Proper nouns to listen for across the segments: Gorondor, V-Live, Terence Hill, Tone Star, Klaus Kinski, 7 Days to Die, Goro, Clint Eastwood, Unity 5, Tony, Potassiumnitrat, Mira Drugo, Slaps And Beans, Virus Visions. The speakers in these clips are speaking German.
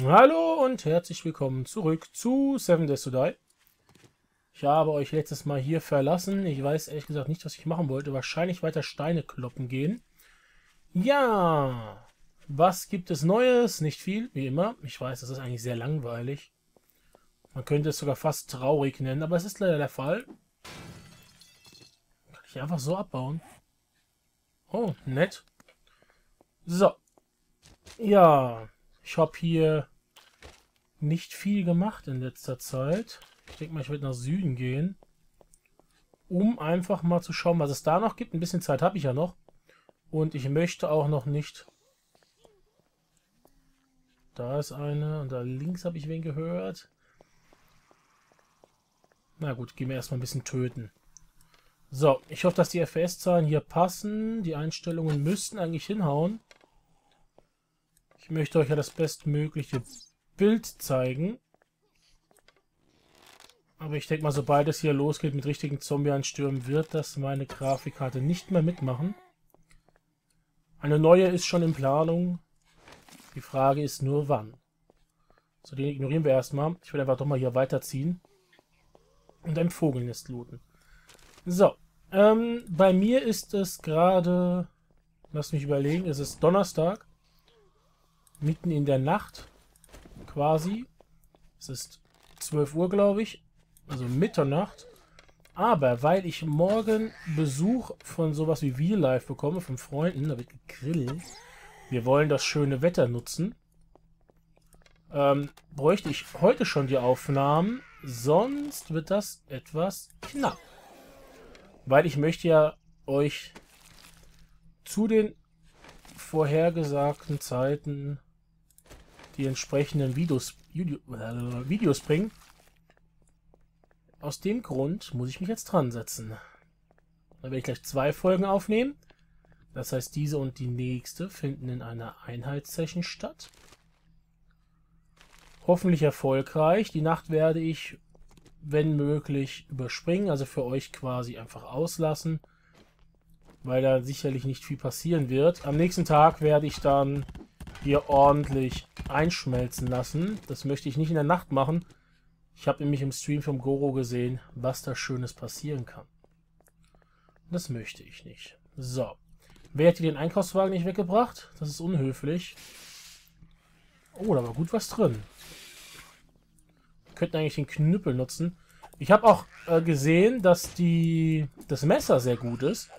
Hallo und herzlich willkommen zurück zu 7 Days to Die. Ich habe euch letztes Mal hier verlassen. Ich weiß ehrlich gesagt nicht, was ich machen wollte. Wahrscheinlich weiter Steine kloppen gehen. Ja, was gibt es Neues? Nicht viel, wie immer. Ich weiß, das ist eigentlich sehr langweilig. Man könnte es sogar fast traurig nennen, aber es ist leider der Fall. Kann ich einfach so abbauen. Oh, nett. So. Ja. Ich habe hier nicht viel gemacht in letzter Zeit. Ich denke mal, ich werde nach Süden gehen, um einfach mal zu schauen, was es da noch gibt. Ein bisschen Zeit habe ich ja noch. Und ich möchte auch noch nicht... Da ist eine und da links habe ich wen gehört. Na gut, gehen wir erstmal ein bisschen töten. So, ich hoffe, dass die FPS-Zahlen hier passen. Die Einstellungen müssten eigentlich hinhauen. Ich möchte euch ja das bestmögliche Bild zeigen. Aber ich denke mal, sobald es hier losgeht mit richtigen Zombie-Einstürmen, wird das meine Grafikkarte nicht mehr mitmachen. Eine neue ist schon in Planung. Die Frage ist nur, wann. So, den ignorieren wir erstmal. Ich will einfach doch mal hier weiterziehen. Und ein Vogelnest looten. So, bei mir ist es gerade... Lass mich überlegen, es ist Donnerstag. Mitten in der Nacht, quasi. Es ist 12 Uhr, glaube ich. Also Mitternacht. Aber weil ich morgen Besuch von sowas wie V-Live bekomme, von Freunden, da wird gegrillt. Wir wollen das schöne Wetter nutzen. Bräuchte ich heute schon die Aufnahmen. Sonst wird das etwas knapp. Weil ich möchte ja euch zu den vorhergesagten Zeiten die entsprechenden Videos bringen. Aus dem Grund muss ich mich jetzt dran setzen. Da werde ich gleich 2 Folgen aufnehmen. Das heißt, diese und die nächste finden in einer Einheitssession statt. Hoffentlich erfolgreich. Die Nacht werde ich, wenn möglich, überspringen. Also für euch quasi einfach auslassen. Weil da sicherlich nicht viel passieren wird. Am nächsten Tag werde ich dann hier ordentlich einschmelzen lassen. Das möchte ich nicht in der Nacht machen. Ich habe nämlich im Stream vom Goro gesehen, was da Schönes passieren kann. Das möchte ich nicht. So. Wer hat hier den Einkaufswagen nicht weggebracht? Das ist unhöflich. Oh, da war gut was drin. Wir könnten eigentlich den Knüppel nutzen. Ich habe auch gesehen, dass das Messer sehr gut ist.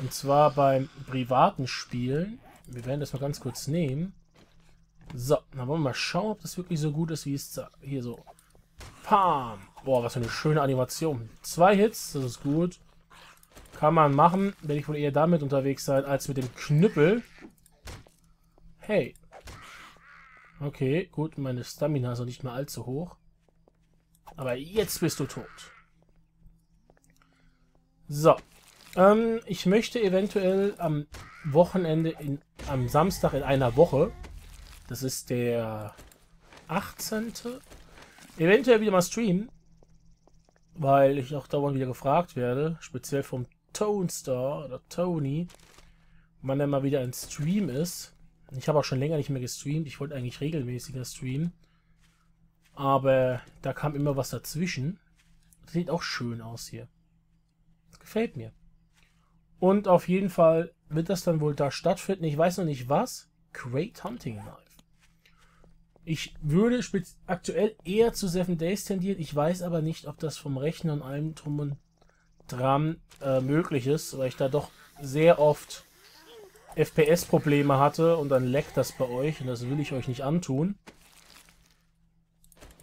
Und zwar beim privaten Spielen. Wir werden das mal ganz kurz nehmen. So, dann wollen wir mal schauen, ob das wirklich so gut ist, wie es sagt. Hier so. Pam! Boah, was für eine schöne Animation. 2 Hits, das ist gut. Kann man machen. Werde ich wohl eher damit unterwegs sein, als mit dem Knüppel. Hey. Okay, gut, meine Stamina ist noch nicht mehr allzu hoch. Aber jetzt bist du tot. So. Ich möchte eventuell am Wochenende, am Samstag in einer Woche, das ist der 18., eventuell wieder mal streamen, weil ich auch dauernd wieder gefragt werde, speziell vom Tone Star oder Tony, wann er mal wieder ein Stream ist. Ich habe auch schon länger nicht mehr gestreamt, ich wollte eigentlich regelmäßiger streamen, aber da kam immer was dazwischen. Das sieht auch schön aus hier. Das gefällt mir. Und auf jeden Fall wird das dann wohl da stattfinden. Ich weiß noch nicht was. Great Hunting Knife. Ich würde aktuell eher zu 7 Days tendieren. Ich weiß aber nicht, ob das vom Rechner und allem drum und dran möglich ist, weil ich da doch sehr oft FPS-Probleme hatte und dann laggt das bei euch und das will ich euch nicht antun.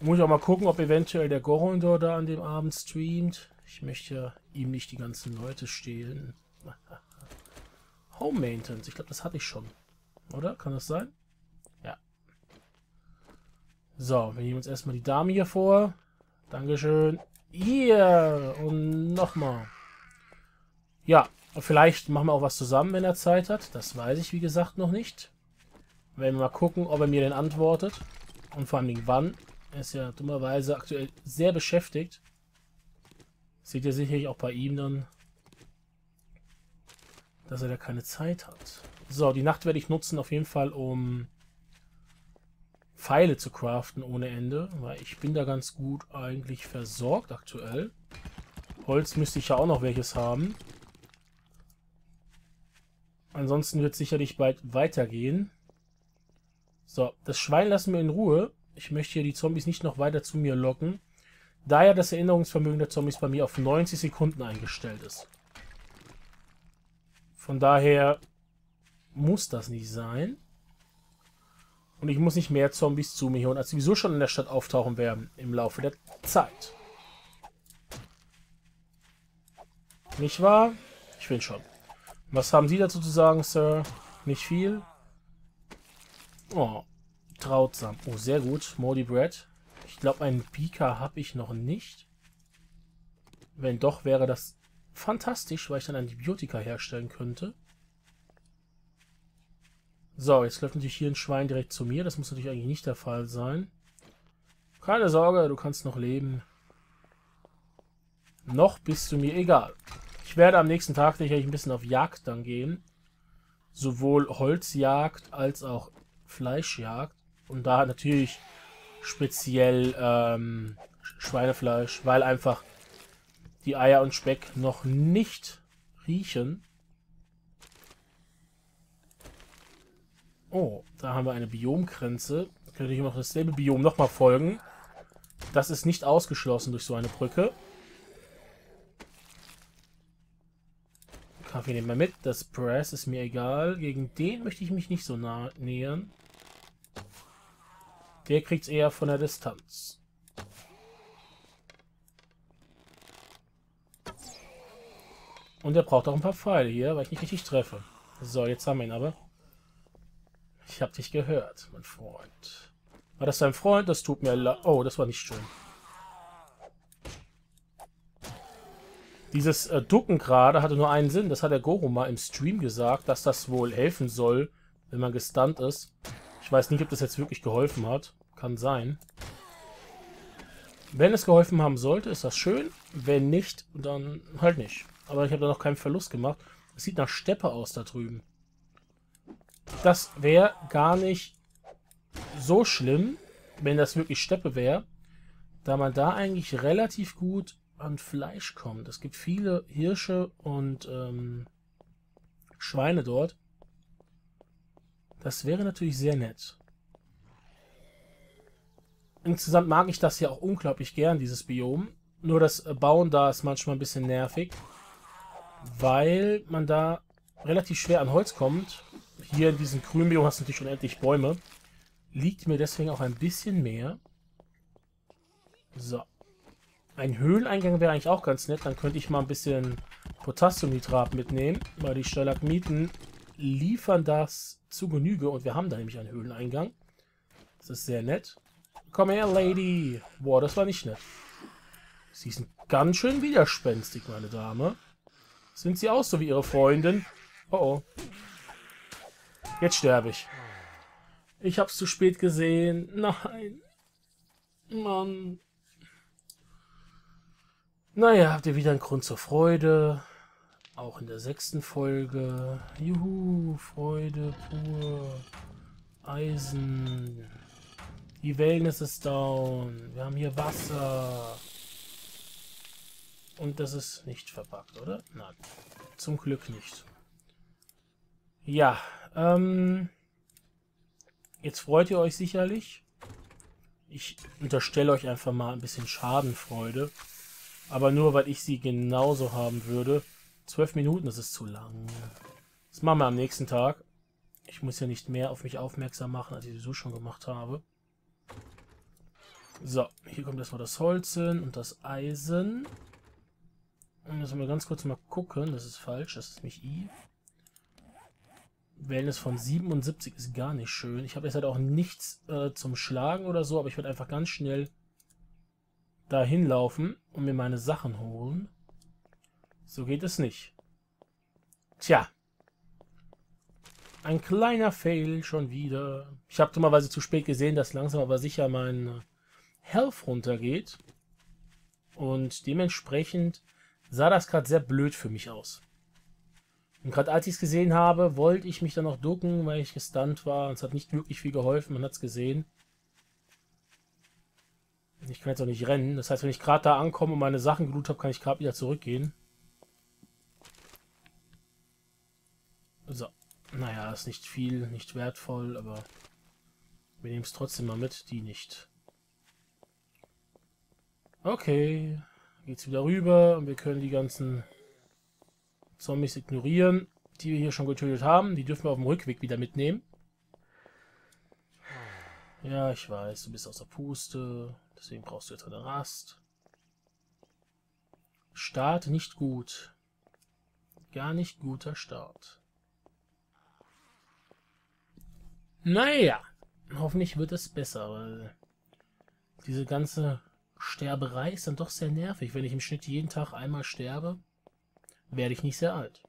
Muss ich auch mal gucken, ob eventuell der Gorondor da an dem Abend streamt. Ich möchte ja ihm nicht die ganzen Leute stehlen. Home Maintenance. Ich glaube, das hatte ich schon. Oder? Kann das sein? Ja. So, wir nehmen uns erstmal die Dame hier vor. Dankeschön. Hier! Und nochmal. Ja, vielleicht machen wir auch was zusammen, wenn er Zeit hat. Das weiß ich, wie gesagt, noch nicht. Werden wir mal gucken, ob er mir denn antwortet. Und vor allem wann. Er ist ja dummerweise aktuell sehr beschäftigt. Seht ihr sicherlich auch bei ihm dann, dass er da keine Zeit hat. So, die Nacht werde ich nutzen, auf jeden Fall um Pfeile zu craften ohne Ende, weil ich bin da ganz gut eigentlich versorgt aktuell. Holz müsste ich ja auch noch welches haben. Ansonsten wird es sicherlich bald weitergehen. So, das Schwein lassen wir in Ruhe. Ich möchte hier die Zombies nicht noch weiter zu mir locken, da ja das Erinnerungsvermögen der Zombies bei mir auf 90 Sekunden eingestellt ist. Von daher muss das nicht sein. Und ich muss nicht mehr Zombies zu mir holen, als sowieso schon in der Stadt auftauchen werden im Laufe der Zeit. Nicht wahr? Ich will schon. Was haben Sie dazu zu sagen, Sir? Nicht viel? Oh, Trautsam. Oh, sehr gut. Moldy Bread. Ich glaube, einen Beaker habe ich noch nicht. Wenn doch, wäre das fantastisch, weil ich dann Antibiotika herstellen könnte. So, jetzt läuft natürlich hier ein Schwein direkt zu mir. Das muss natürlich eigentlich nicht der Fall sein. Keine Sorge, du kannst noch leben. Noch bist du mir egal. Ich werde am nächsten Tag sicherlich ein bisschen auf Jagd dann gehen. Sowohl Holzjagd als auch Fleischjagd. Und da natürlich speziell Schweinefleisch, weil einfach die Eier und Speck noch nicht riechen. Oh, da haben wir eine Biomgrenze. Könnte ich noch das selbe Biom nochmal folgen. Das ist nicht ausgeschlossen durch so eine Brücke. Kaffee nehmen wir mit. Das Brass ist mir egal. Gegen den möchte ich mich nicht so nah nähern. Der kriegt es eher von der Distanz. Und der braucht auch ein paar Pfeile hier, weil ich nicht richtig treffe. So, jetzt haben wir ihn aber. Ich hab dich gehört, mein Freund. War das dein Freund? Das tut mir leid. Oh, das war nicht schön. Dieses Ducken gerade hatte nur einen Sinn. Das hat der Goro mal im Stream gesagt, dass das wohl helfen soll, wenn man gestunt ist. Ich weiß nicht, ob das jetzt wirklich geholfen hat. Kann sein. Wenn es geholfen haben sollte, ist das schön. Wenn nicht, dann halt nicht. Aber ich habe da noch keinen Verlust gemacht. Es sieht nach Steppe aus da drüben. Das wäre gar nicht so schlimm, wenn das wirklich Steppe wäre, da man da eigentlich relativ gut an Fleisch kommt. Es gibt viele Hirsche und Schweine dort. Das wäre natürlich sehr nett. Insgesamt mag ich das ja auch unglaublich gern, dieses Biom. Nur das Bauen da ist manchmal ein bisschen nervig, weil man da relativ schwer an Holz kommt. Hier in diesem Grünbiom hast du natürlich unendlich Bäume. Liegt mir deswegen auch ein bisschen mehr. So. Ein Höhleneingang wäre eigentlich auch ganz nett. Dann könnte ich mal ein bisschen Potassiumnitrat mitnehmen, weil die Stalagmiten liefern das zu Genüge. Und wir haben da nämlich einen Höhleneingang. Das ist sehr nett. Komm her, Lady. Boah, das war nicht nett. Sie sind ganz schön widerspenstig, meine Dame. Sind sie auch so wie ihre Freundin? Oh, oh. Jetzt sterbe ich. Ich hab's zu spät gesehen. Nein. Mann. Naja, habt ihr wieder einen Grund zur Freude. Auch in der 6. Folge. Juhu, Freude pur. Eisen. Die Wellness ist down. Wir haben hier Wasser. Und das ist nicht verpackt, oder? Nein. Zum Glück nicht. Ja. Jetzt freut ihr euch sicherlich. Ich unterstelle euch einfach mal ein bisschen Schadenfreude. Aber nur, weil ich sie genauso haben würde. 12 Minuten, das ist zu lang. Das machen wir am nächsten Tag. Ich muss ja nicht mehr auf mich aufmerksam machen, als ich sowieso schon gemacht habe. So, hier kommt erstmal das Holz hin und das Eisen. Und jetzt müssen wir ganz kurz mal gucken. Das ist falsch, das ist nicht I. Wellness von 77 ist gar nicht schön. Ich habe jetzt halt auch nichts zum Schlagen oder so, aber ich werde einfach ganz schnell dahin laufen und mir meine Sachen holen. So geht es nicht. Tja. Ein kleiner Fail schon wieder. Ich habe dummerweise zu spät gesehen, dass langsam aber sicher mein Health runtergeht. Und dementsprechend sah das gerade sehr blöd für mich aus. Und gerade als ich es gesehen habe, wollte ich mich dann noch ducken, weil ich gestunt war. Es hat nicht wirklich viel geholfen, man hat es gesehen. Ich kann jetzt auch nicht rennen. Das heißt, wenn ich gerade da ankomme und meine Sachen gelootet habe, kann ich gerade wieder zurückgehen. So. Naja, ist nicht viel, nicht wertvoll, aber wir nehmen es trotzdem mal mit, die nicht. Okay. Geht's wieder rüber und wir können die ganzen Zombies ignorieren, die wir hier schon getötet haben. Die dürfen wir auf dem Rückweg wieder mitnehmen. Ja, ich weiß, du bist aus der Puste, deswegen brauchst du jetzt eine Rast. Start nicht gut. Gar nicht guter Start. Naja, hoffentlich wird es besser, weil diese ganze Sterberei ist dann doch sehr nervig. Wenn ich im Schnitt jeden Tag einmal sterbe, werde ich nicht sehr alt.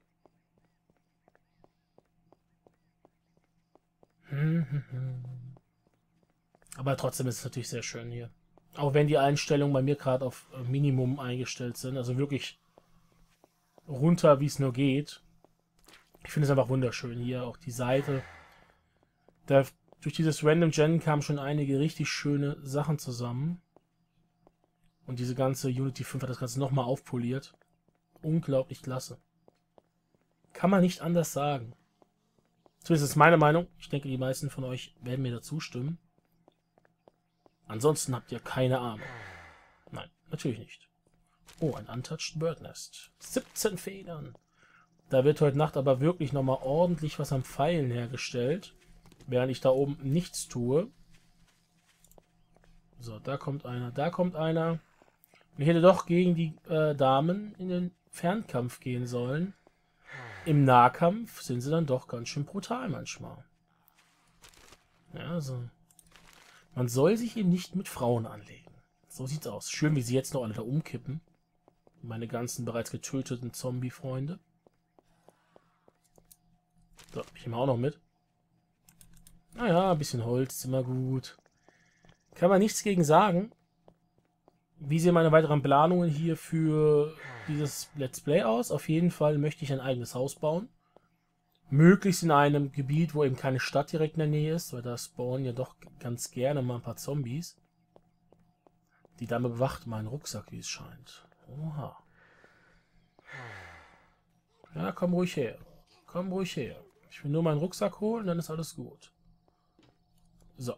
Aber trotzdem ist es natürlich sehr schön hier. Auch wenn die Einstellungen bei mir gerade auf Minimum eingestellt sind. Also wirklich runter, wie es nur geht. Ich finde es einfach wunderschön hier. Auch die Seite. Da, durch dieses Random Gen kamen schon einige richtig schöne Sachen zusammen. Und diese ganze Unity 5 hat das Ganze nochmal aufpoliert. Unglaublich klasse. Kann man nicht anders sagen. Zumindest ist meine Meinung. Ich denke, die meisten von euch werden mir dazu stimmen. Ansonsten habt ihr keine Ahnung. Nein, natürlich nicht. Oh, ein Untouched Bird Nest. 17 Federn. Da wird heute Nacht aber wirklich nochmal ordentlich was am Pfeilen hergestellt. Während ich da oben nichts tue. So, da kommt einer, da kommt einer. Und ich hätte doch gegen die Damen in den Fernkampf gehen sollen. Im Nahkampf sind sie dann doch ganz schön brutal manchmal. Ja, so. Man soll sich eben nicht mit Frauen anlegen. So sieht's aus. Schön, wie sie jetzt noch alle da umkippen. Meine ganzen bereits getöteten Zombie-Freunde. So, ich nehme auch noch mit. Naja, ein bisschen Holz ist immer gut. Kann man nichts gegen sagen. Wie sehen meine weiteren Planungen hier für dieses Let's Play aus? Auf jeden Fall möchte ich ein eigenes Haus bauen. Möglichst in einem Gebiet, wo eben keine Stadt direkt in der Nähe ist, weil da spawnen ja doch ganz gerne mal ein paar Zombies. Die Dame bewacht meinen Rucksack, wie es scheint. Oha. Ja, komm ruhig her. Komm ruhig her. Ich will nur meinen Rucksack holen, dann ist alles gut. So.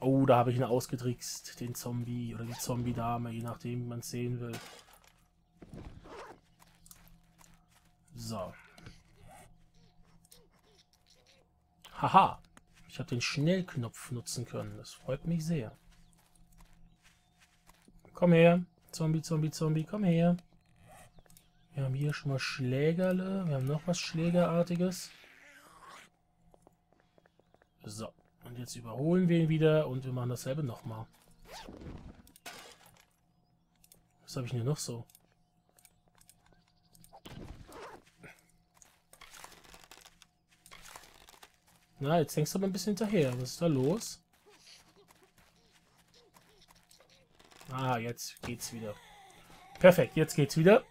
Oh, da habe ich ihn ausgetrickst, den Zombie oder die Zombie-Dame, je nachdem, wie man es sehen will. So. Haha, ich habe den Schnellknopf nutzen können. Das freut mich sehr. Komm her. Zombie, Zombie, Zombie, komm her. Wir haben hier schon mal Schlägerle. Wir haben noch was Schlägerartiges. So, und jetzt überholen wir ihn wieder und wir machen dasselbe nochmal. Was habe ich denn hier noch so? Na, jetzt hängst du aber ein bisschen hinterher. Was ist da los? Ah, jetzt geht's wieder. Perfekt, jetzt geht's wieder.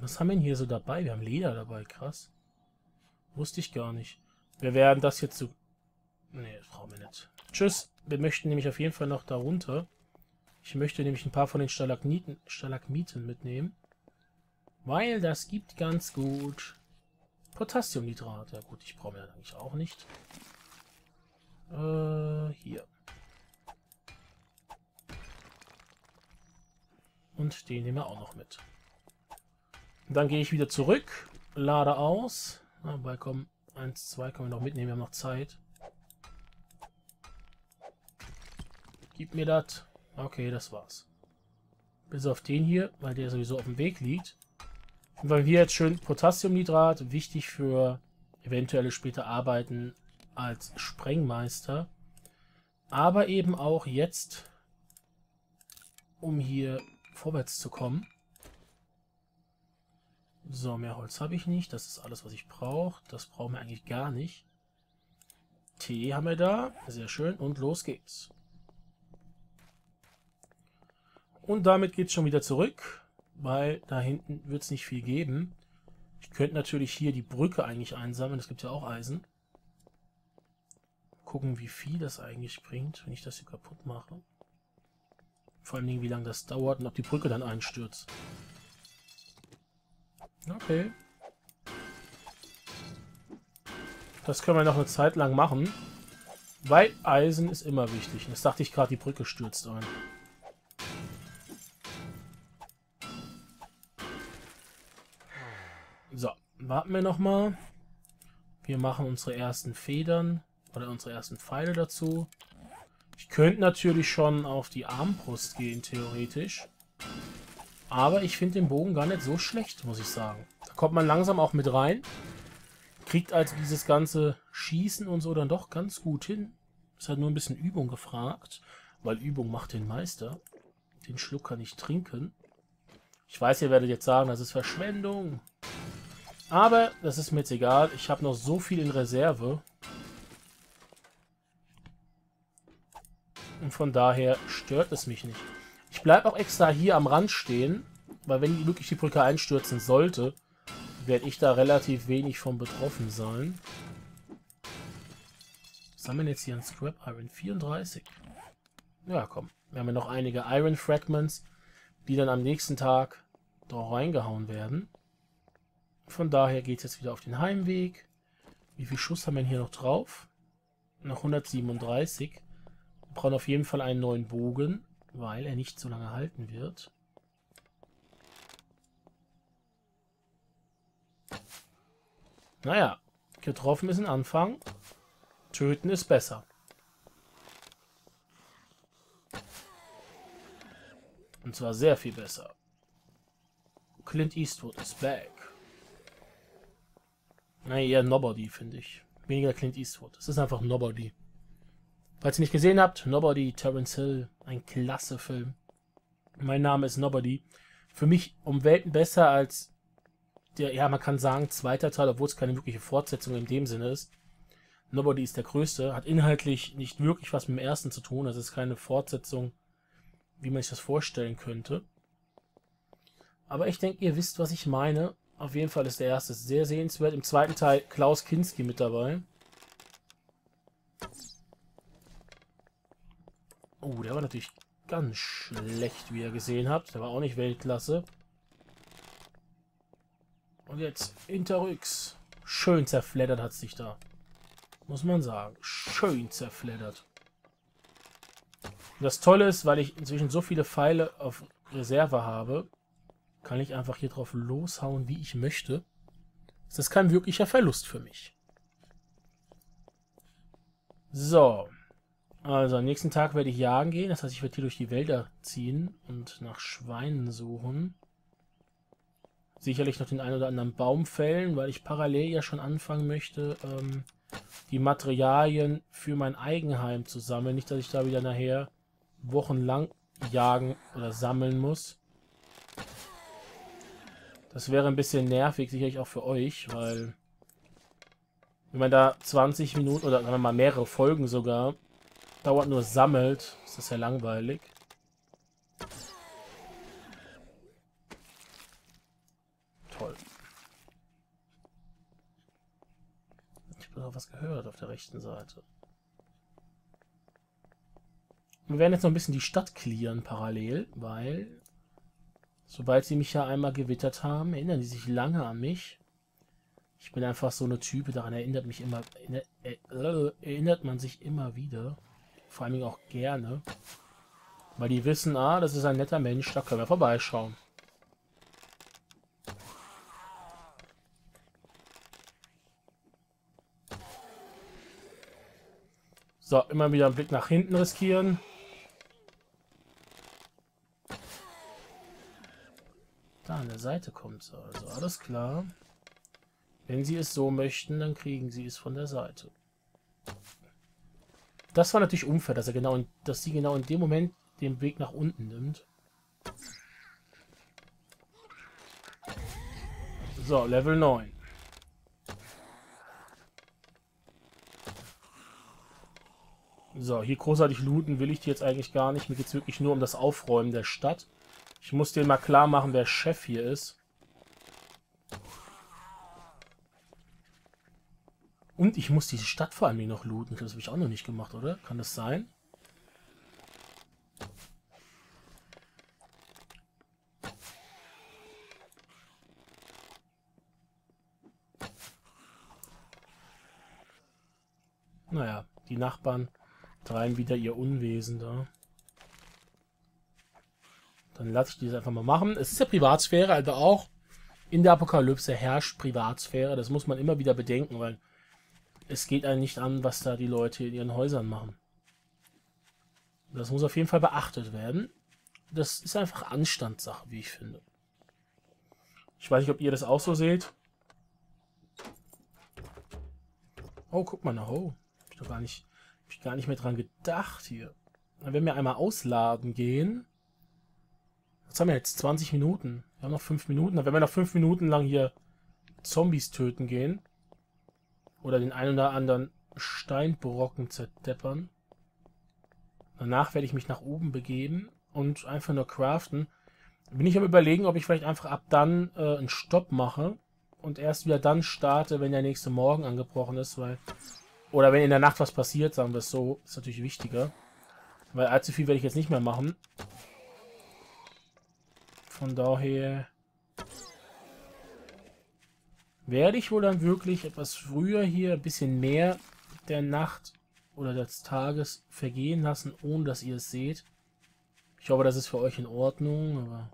Was haben wir denn hier so dabei? Wir haben Leder dabei, krass. Wusste ich gar nicht. Wir werden das jetzt so... Ne, das brauchen wir nicht. Tschüss. Wir möchten nämlich auf jeden Fall noch da runter. Ich möchte nämlich ein paar von den Stalagmiten mitnehmen. Weil das gibt ganz gut... Potassiumnitrat. Ja gut, ich brauche mir das eigentlich auch nicht. Hier. Und den nehmen wir auch noch mit. Und dann gehe ich wieder zurück. Lade aus. Dabei kommen 1, 2 können wir noch mitnehmen. Wir haben noch Zeit. Gib mir das. Okay, das war's. Bis auf den hier, weil der sowieso auf dem Weg liegt. Und weil wir jetzt schön Potassiumnitrat, wichtig für eventuelle später Arbeiten als Sprengmeister. Aber eben auch jetzt, um hier vorwärts zu kommen. So, mehr Holz habe ich nicht. Das ist alles, was ich brauche. Das brauchen wir eigentlich gar nicht. Tee haben wir da. Sehr schön. Und los geht's. Und damit geht's schon wieder zurück. Weil da hinten wird es nicht viel geben. Ich könnte natürlich hier die Brücke eigentlich einsammeln. Es gibt ja auch Eisen. Gucken, wie viel das eigentlich bringt, wenn ich das hier kaputt mache. Vor allen Dingen, wie lange das dauert und ob die Brücke dann einstürzt. Okay. Das können wir noch eine Zeit lang machen. Weil Eisen ist immer wichtig. Und das dachte ich gerade, die Brücke stürzt ein. So, warten wir nochmal. Wir machen unsere ersten Federn oder unsere ersten Pfeile dazu. Ich könnte natürlich schon auf die Armbrust gehen, theoretisch. Aber ich finde den Bogen gar nicht so schlecht, muss ich sagen. Da kommt man langsam auch mit rein. Kriegt also dieses ganze Schießen und so dann doch ganz gut hin. Ist halt nur ein bisschen Übung gefragt, weil Übung macht den Meister. Den Schluck kann ich trinken. Ich weiß, ihr werdet jetzt sagen, das ist Verschwendung. Aber das ist mir jetzt egal. Ich habe noch so viel in Reserve. Und von daher stört es mich nicht. Ich bleibe auch extra hier am Rand stehen, weil wenn wirklich die Brücke einstürzen sollte, werde ich da relativ wenig von betroffen sein. Sammeln jetzt hier ein Scrap Iron 34. Ja, komm. Wir haben ja noch einige Iron Fragments, die dann am nächsten Tag doch reingehauen werden. Von daher geht es jetzt wieder auf den Heimweg. Wie viel Schuss haben wir denn hier noch drauf? Noch 137. Wir brauchen auf jeden Fall einen neuen Bogen, weil er nicht so lange halten wird. Naja, getroffen ist ein Anfang. Töten ist besser. Und zwar sehr viel besser. Clint Eastwood ist back. Naja, eher Nobody, finde ich. Weniger Clint Eastwood. Es ist einfach Nobody. Falls ihr nicht gesehen habt, Nobody, Terence Hill. Ein klasse Film. Mein Name ist Nobody. Für mich um Welten besser als der, ja, man kann sagen, zweiter Teil, obwohl es keine wirkliche Fortsetzung in dem Sinne ist. Nobody ist der größte, hat inhaltlich nicht wirklich was mit dem ersten zu tun, also es ist keine Fortsetzung, wie man sich das vorstellen könnte. Aber ich denke, ihr wisst, was ich meine. Auf jeden Fall ist der erste sehr sehenswert. Im zweiten Teil Klaus Kinski mit dabei. Oh, der war natürlich ganz schlecht, wie ihr gesehen habt. Der war auch nicht Weltklasse. Und jetzt hinterrücks. Schön zerfleddert hat es sich da. Muss man sagen. Schön zerfleddert. Und das Tolle ist, weil ich inzwischen so viele Pfeile auf Reserve habe, kann ich einfach hier drauf loshauen, wie ich möchte. Das ist kein wirklicher Verlust für mich. So. Also am nächsten Tag werde ich jagen gehen. Das heißt, ich werde hier durch die Wälder ziehen und nach Schweinen suchen. Sicherlich noch den einen oder anderen Baum fällen, weil ich parallel ja schon anfangen möchte, die Materialien für mein Eigenheim zu sammeln. Nicht, dass ich da wieder nachher wochenlang jagen oder sammeln muss. Das wäre ein bisschen nervig, sicherlich auch für euch, weil wenn man da 20 Minuten oder sagen wir mal mehrere Folgen sogar dauert nur sammelt, ist das ja langweilig. Noch was gehört auf der rechten Seite. Wir werden jetzt noch ein bisschen die Stadt clearen parallel, weil sobald sie mich ja einmal gewittert haben, erinnern die sich lange an mich. Ich bin einfach so eine Type, daran erinnert man sich immer wieder. Vor allem auch gerne. Weil die wissen, ah, das ist ein netter Mensch, da können wir vorbeischauen. So, immer wieder einen Blick nach hinten riskieren. Da an der Seite kommt sie also, alles klar. Wenn sie es so möchten, dann kriegen sie es von der Seite. Das war natürlich unfair, dass sie genau in dem Moment den Weg nach unten nimmt. So, Level 9. So, hier großartig looten will ich die jetzt eigentlich gar nicht. Mir geht es wirklich nur um das Aufräumen der Stadt. Ich muss denen mal klar machen, wer Chef hier ist. Und ich muss diese Stadt vor allem noch looten. Das habe ich auch noch nicht gemacht, oder? Kann das sein? die Nachbarn treiben wieder ihr Unwesen da. Dann lasse ich die einfach mal machen. Es ist ja Privatsphäre, also auch in der Apokalypse herrscht Privatsphäre. Das muss man immer wieder bedenken, weil es geht einen nicht an, was da die Leute in ihren Häusern machen. Das muss auf jeden Fall beachtet werden. Das ist einfach Anstandssache, wie ich finde. Ich weiß nicht, ob ihr das auch so seht. Oh, guck mal, oh. Hab ich gar nicht mehr dran gedacht hier. Wenn wir einmal ausladen gehen. Was haben wir jetzt? 20 Minuten. Wir haben noch 5 Minuten. Wenn wir noch 5 Minuten lang hier Zombies töten gehen. Oder den einen oder anderen Steinbrocken zerdeppern. Danach werde ich mich nach oben begeben und einfach nur craften. Bin ich am Überlegen, ob ich vielleicht einfach ab dann einen Stopp mache und erst wieder dann starte, wenn der nächste Morgen angebrochen ist, weil... Oder wenn in der Nacht was passiert, sagen wir es so, ist natürlich wichtiger. Weil allzu viel werde ich jetzt nicht mehr machen. Von daher... werde ich wohl dann wirklich etwas früher hier ein bisschen mehr der Nacht oder des Tages vergehen lassen, ohne dass ihr es seht. Ich hoffe, das ist für euch in Ordnung, aber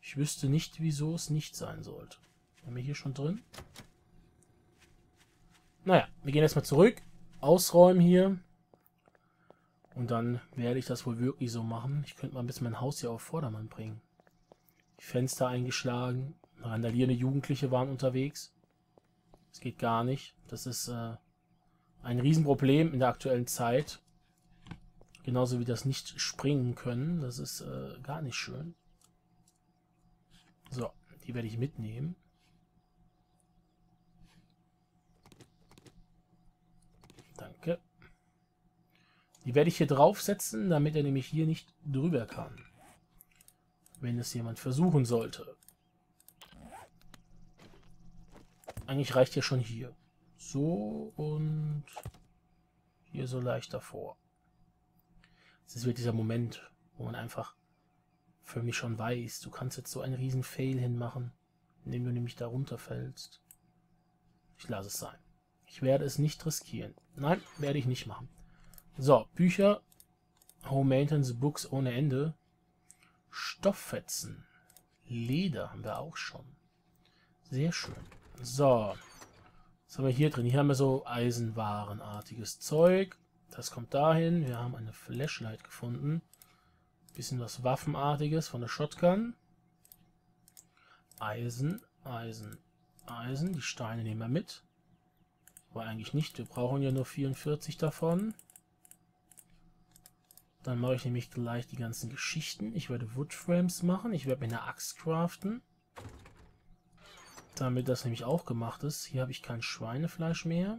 ich wüsste nicht, wieso es nicht sein sollte. Haben wir hier schon drin? Naja, wir gehen erstmal zurück, ausräumen hier und dann werde ich das wohl wirklich so machen. Ich könnte mal ein bisschen mein Haus hier auf Vordermann bringen. Die Fenster eingeschlagen, randalierende Jugendliche waren unterwegs. Das geht gar nicht. Das ist ein Riesenproblem in der aktuellen Zeit. Genauso wie das nicht springen können. Das ist gar nicht schön. So, die werde ich mitnehmen. Danke. Die werde ich hier draufsetzen, damit er nämlich hier nicht drüber kann. Wenn es jemand versuchen sollte. Eigentlich reicht ja schon hier. So und hier so leicht davor. Es wird dieser Moment, wo man einfach für mich schon weiß, du kannst jetzt so einen riesen Fail hinmachen, indem du nämlich da runterfällst. Ich lasse es sein. Ich werde es nicht riskieren. Nein, werde ich nicht machen. So, Bücher. Home Maintenance Books ohne Ende. Stofffetzen. Leder haben wir auch schon. Sehr schön. So. Was haben wir hier drin? Hier haben wir so eisenwarenartiges Zeug. Das kommt dahin. Wir haben eine Flashlight gefunden. Bisschen was Waffenartiges von der Shotgun. Eisen, Eisen, Eisen. Die Steine nehmen wir mit. Aber eigentlich nicht. Wir brauchen ja nur 44 davon. Dann mache ich nämlich gleich die ganzen Geschichten. Ich werde Woodframes machen. Ich werde mir eine Axt craften. Damit das nämlich auch gemacht ist. Hier habe ich kein Schweinefleisch mehr.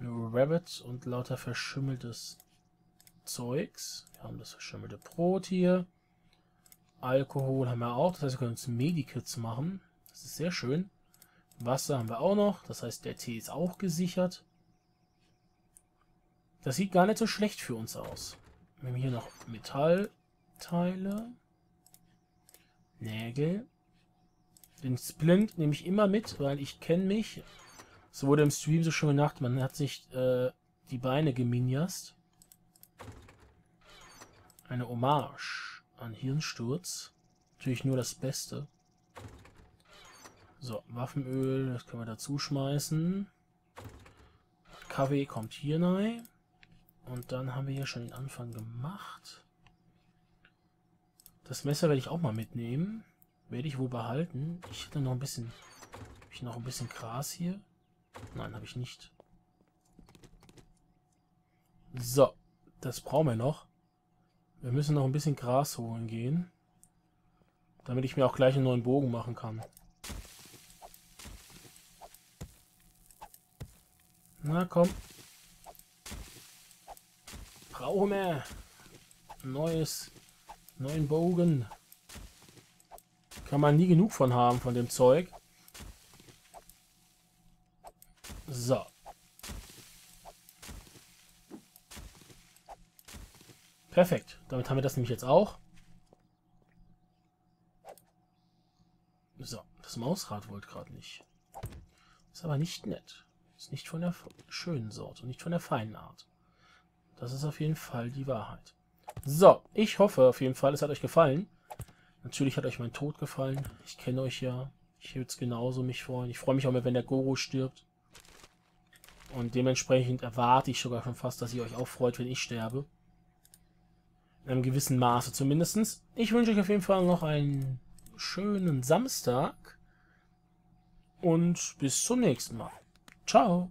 Nur Rabbit und lauter verschimmeltes Zeugs. Wir haben das verschimmelte Brot hier. Alkohol haben wir auch. Das heißt, wir können uns Medikits machen. Das ist sehr schön. Wasser haben wir auch noch. Das heißt, der Tee ist auch gesichert. Das sieht gar nicht so schlecht für uns aus. Wir haben hier noch Metallteile. Nägel. Den Splint nehme ich immer mit, weil ich kenne mich... So wurde im Stream so schön gedacht, man hat sich die Beine geminjast. Eine Hommage an Hirnsturz. Natürlich nur das Beste. So, Waffenöl, das können wir dazu schmeißen. Kaffee kommt hier rein. Und dann haben wir hier schon den Anfang gemacht. Das Messer werde ich auch mal mitnehmen. Werde ich wohl behalten. Ich hätte noch ein bisschen... Habe ich noch ein bisschen Gras hier? Nein, habe ich nicht. So, das brauchen wir noch. Wir müssen noch ein bisschen Gras holen gehen. Damit ich mir auch gleich einen neuen Bogen machen kann. Na komm. Brauchen wir neuen Bogen. Kann man nie genug von haben, von dem Zeug. So. Perfekt. Damit haben wir das nämlich jetzt auch. So. Das Mausrad wollte gerade nicht. Ist aber nicht nett. Ist nicht von der schönen Sorte. Nicht von der feinen Art. Das ist auf jeden Fall die Wahrheit. So, ich hoffe auf jeden Fall, es hat euch gefallen. Natürlich hat euch mein Tod gefallen. Ich kenne euch ja. Ich würde es genauso mich freuen. Ich freue mich auch mehr, wenn der Goro stirbt. Und dementsprechend erwarte ich sogar schon fast, dass ihr euch auch freut, wenn ich sterbe. In einem gewissen Maße zumindest. Ich wünsche euch auf jeden Fall noch einen schönen Samstag. Und bis zum nächsten Mal. Ciao.